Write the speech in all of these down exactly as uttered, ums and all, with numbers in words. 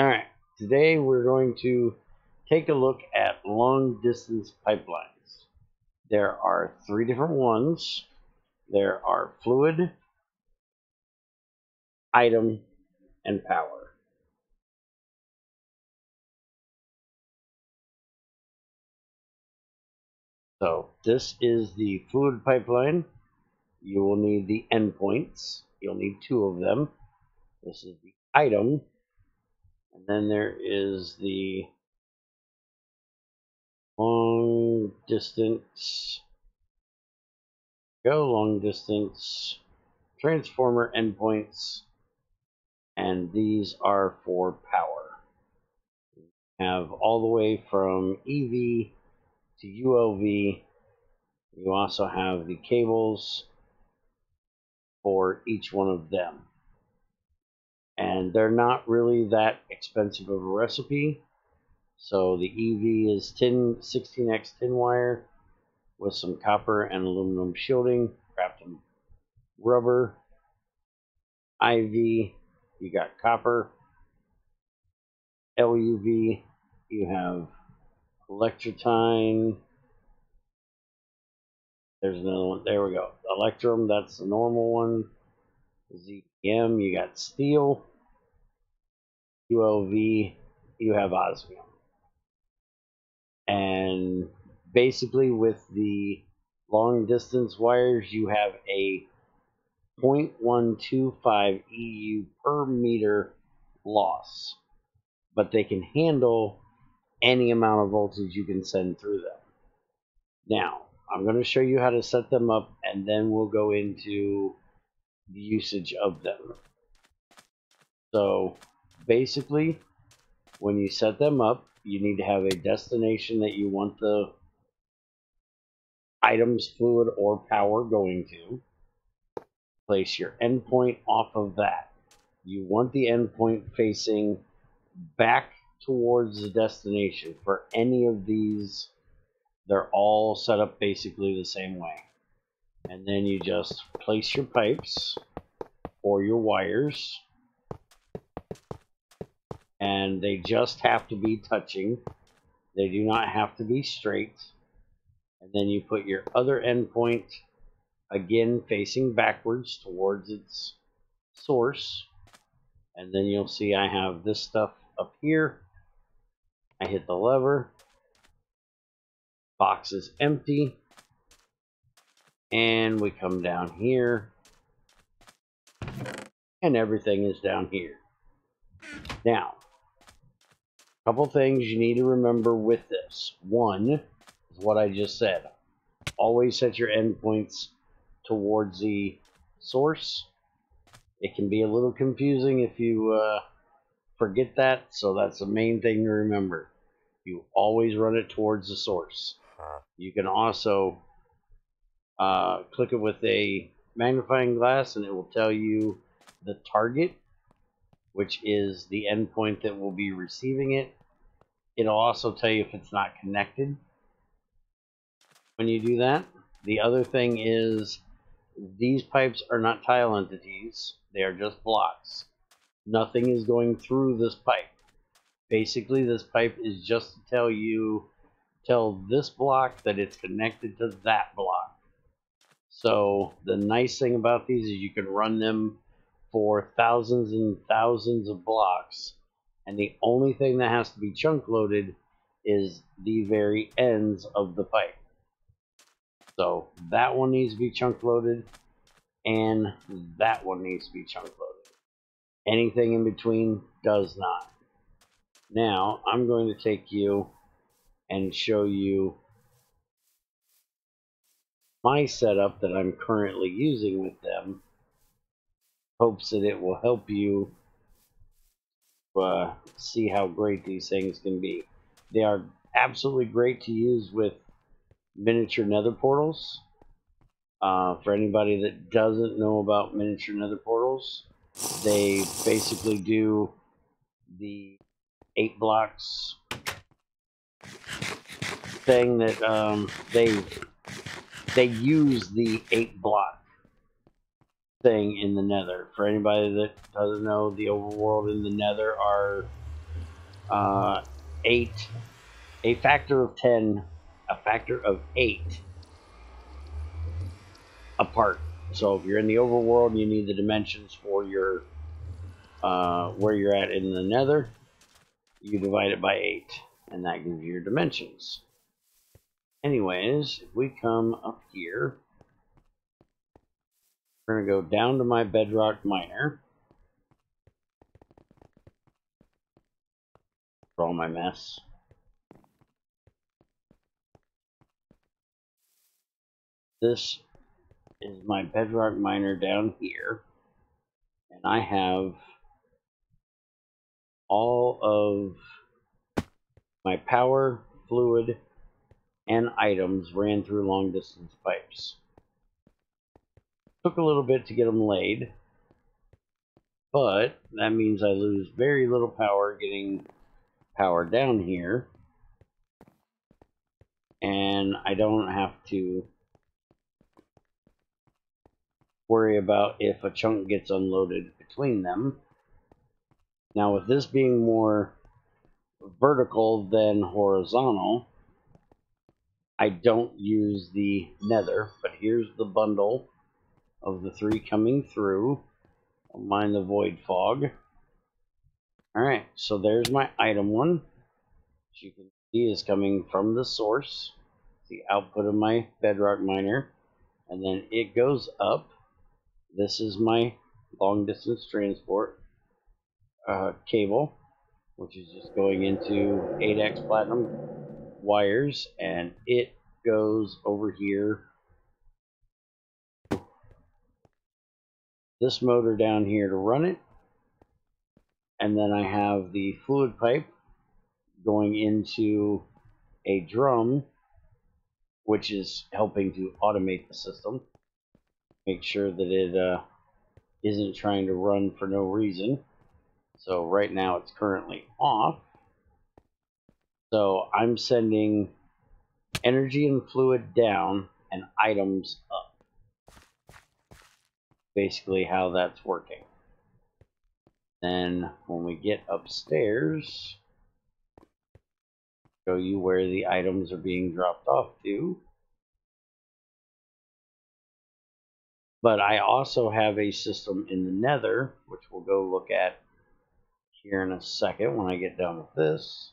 Alright, today we're going to take a look at long distance pipelines. There are three different ones. There are fluid, item, and power. So this is the fluid pipeline. You will need the endpoints. You'll need two of them. This is the item. And then there is the long distance, go long distance, transformer endpoints, and these are for power. You have all the way from E V to U L V. You also have the cables for each one of them. And they're not really that expensive of a recipe. So the E V is tin, sixteen X tin wire with some copper and aluminum shielding wrapped in rubber. I V, you got copper. L U V, you have electrotyne. There's another one. There we go. Electrum, that's the normal one. Z P M, you got steel. U L V, you have osmium. And basically with the long distance wires, you have a zero point one two five E U per meter loss, but they can handle any amount of voltage you can send through them. Now, I'm going to show you how to set them up, and then we'll go into the usage of them. So basically, when you set them up, you need to have a destination that you want the items, fluid, or power going to. Place your endpoint off of that. You want the endpoint facing back towards the destination. For any of these, they're all set up basically the same way. And then you just place your pipes or your wires, and they just have to be touching. They do not have to be straight. And then you put your other endpoint, again facing backwards towards its source. And then you'll see I have this stuff up here. I hit the lever. Box is empty. And we come down here, and everything is down here. Now, a couple things you need to remember with this. One is what I just said. Always set your endpoints towards the source. It can be a little confusing if you uh, forget that, so that's the main thing to remember. You always run it towards the source. You can also Uh, click it with a magnifying glass, and it will tell you the target, which is the endpoint that will be receiving it. It'll also tell you if it's not connected when you do that. The other thing is, these pipes are not tile entities. They are just blocks. Nothing is going through this pipe. Basically, this pipe is just to tell you, tell this block that it's connected to that block. So the nice thing about these is you can run them for thousands and thousands of blocks, and the only thing that has to be chunk loaded is the very ends of the pipe. So that one needs to be chunk loaded, and that one needs to be chunk loaded. Anything in between does not. Now I'm going to take you and show you my setup that I'm currently using with them, hopes that it will help you uh, see how great these things can be. They are absolutely great to use with miniature nether portals. Uh, for anybody that doesn't know about miniature nether portals, they basically do the eight blocks thing that um, they They use the eight block thing in the nether. For anybody that doesn't know, the overworld in the nether are uh, eight, a factor of ten, a factor of eight apart. So if you're in the overworld, you need the dimensions for your uh, where you're at in the nether. You divide it by eight, and that gives you your dimensions. Anyways, if we come up here, we're going to go down to my bedrock miner. For all my mess. This is my bedrock miner down here. And I have all of my power, fluid, and items ran through long distance pipes. Took a little bit to get them laid, but that means I lose very little power getting power down here, and I don't have to worry about if a chunk gets unloaded between them. Now, with this being more vertical than horizontal, I don't use the nether, but here's the bundle of the three coming through. Don't mind the void fog. Alright, so there's my item one. As you can see, is coming from the source, the output of my bedrock miner, and then it goes up. This is my long distance transport uh, cable, which is just going into eight X platinum wires, and it goes over here. This motor down here to run it, and then I have the fluid pipe going into a drum, which is helping to automate the system, make sure that it uh, isn't trying to run for no reason. So right now it's currently off, so I'm sending energy and fluid down and items up. Basically how that's working. Then when we get upstairs, show you where the items are being dropped off to. But I also have a system in the nether, which we'll go look at here in a second when I get done with this,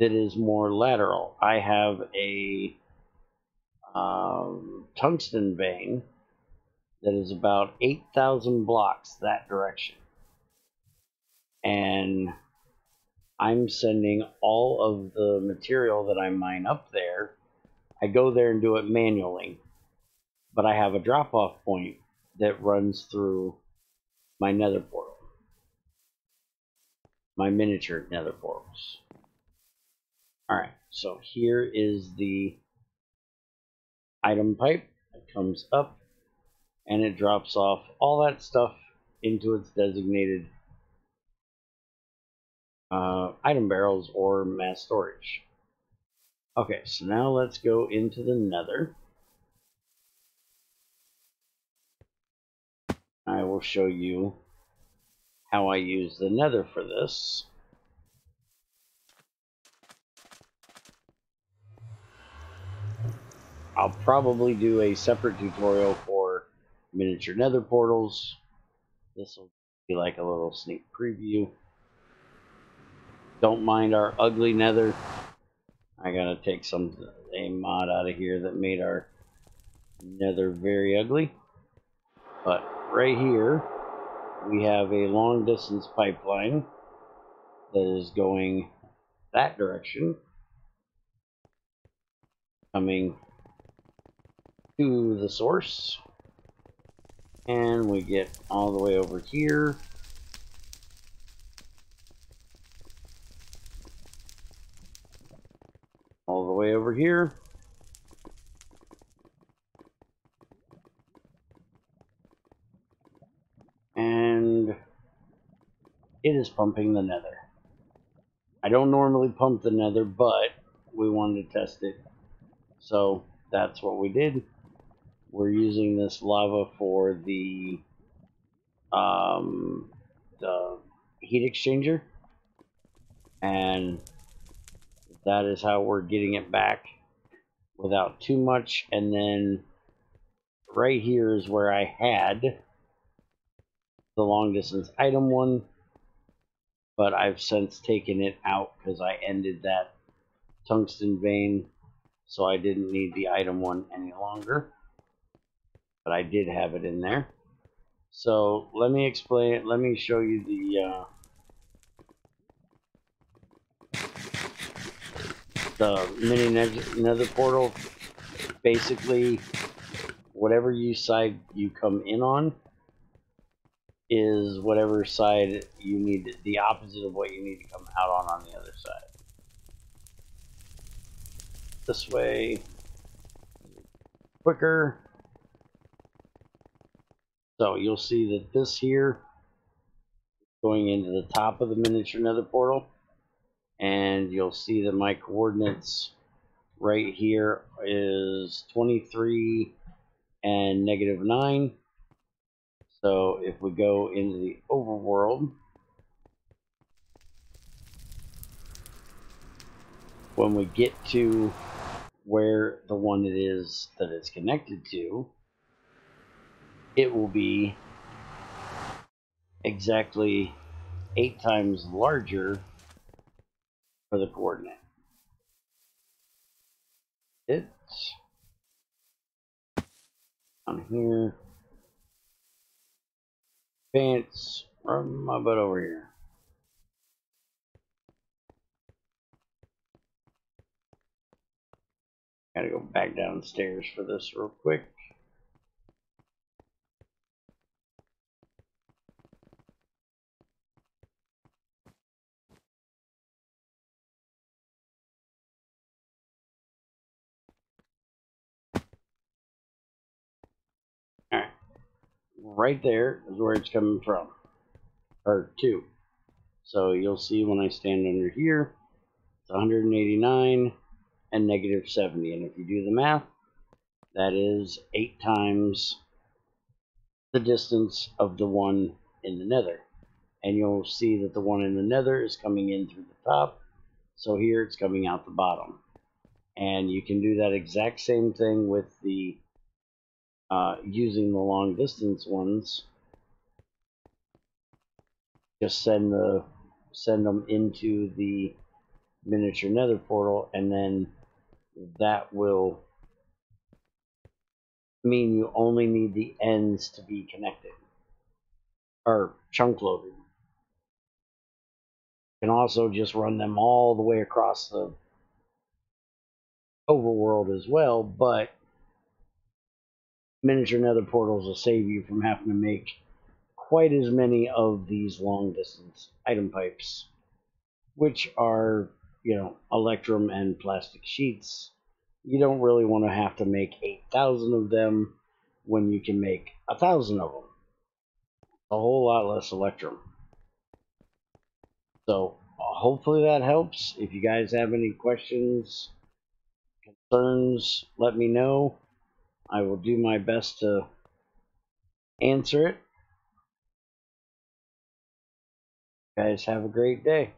that is more lateral. I have a um, tungsten vein that is about eight thousand blocks that direction. And I'm sending all of the material that I mine up there. I go there and do it manually. But I have a drop-off point that runs through my nether portal. My miniature nether portals. Alright, so here is the item pipe that comes up. And it drops off all that stuff into its designated uh, item barrels or mass storage. Okay, so now let's go into the nether. I will show you how I use the nether for this. I'll probably do a separate tutorial for miniature nether portals. This will be like a little sneak preview. Don't mind our ugly nether. I gotta take some a mod out of here that made our nether very ugly. But right here we have a long distance pipeline that is going that direction, coming to the source. And we get all the way over here. All the way over here. And it is pumping the nether. I don't normally pump the nether, but we wanted to test it. So that's what we did. We're using this lava for the, um, the heat exchanger, and that is how we're getting it back without too much. And then right here is where I had the long distance item one, but I've since taken it out because I ended that tungsten vein, so I didn't need the item one any longer, but I did have it in there. So let me explain it. Let me show you the uh, the mini nether portal. Basically, whatever you side you come in on is whatever side you need, the opposite of what you need to come out on on the other side. This way, quicker. So you'll see that this here is going into the top of the miniature nether portal, and you'll see that my coordinates right here is twenty-three and negative nine. So if we go into the overworld, when we get to where the one it is that it's connected to, it will be exactly eight times larger for the coordinate. It's on here. Pants, run my butt over here. Gotta go back downstairs for this real quick. Right there is where it's coming from, or two. So you'll see when I stand under here, it's one hundred eighty-nine and negative seventy. And if you do the math, that is eight times the distance of the one in the nether. And you'll see that the one in the nether is coming in through the top. So here it's coming out the bottom. And you can do that exact same thing with the Uh, using the long distance ones. Just send the send them into the miniature nether portal, and then that will mean you only need the ends to be connected or chunk loaded. You can also just run them all the way across the overworld as well, but miniature nether portals will save you from having to make quite as many of these long distance item pipes, which are, you know, electrum and plastic sheets. You don't really want to have to make eight thousand of them when you can make a thousand of them. A whole lot less electrum. So hopefully that helps. If you guys have any questions, concerns, let me know. I will do my best to answer it. You guys have a great day.